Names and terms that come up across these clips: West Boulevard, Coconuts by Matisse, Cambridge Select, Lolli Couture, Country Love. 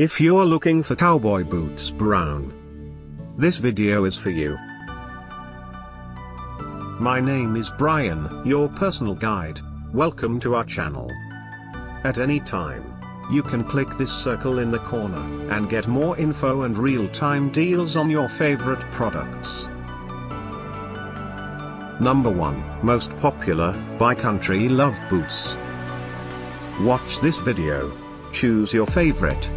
If you're looking for cowboy boots brown, this video is for you. My name is Brian, your personal guide. Welcome to our channel. At any time, you can click this circle in the corner and get more info and real-time deals on your favorite products. Number 1, Most Popular, by Country Love Boots. Watch this video. Choose your favorite.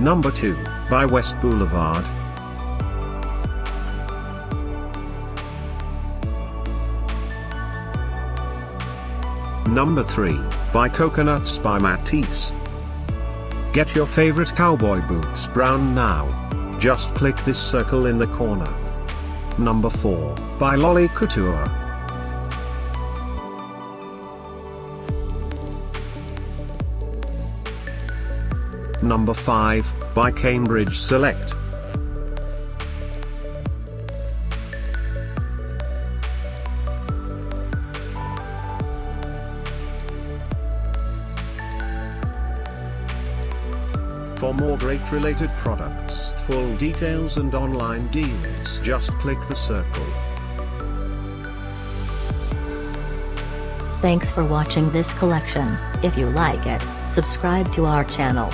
Number 2, by West Boulevard. Number 3, by Coconuts by Matisse. Get your favorite cowboy boots brown now. Just click this circle in the corner. Number 4, by Lolli Couture. Number 5, by Cambridge Select. For more great related products, full details and online deals, just click the circle. Thanks for watching this collection. If you like it, subscribe to our channel.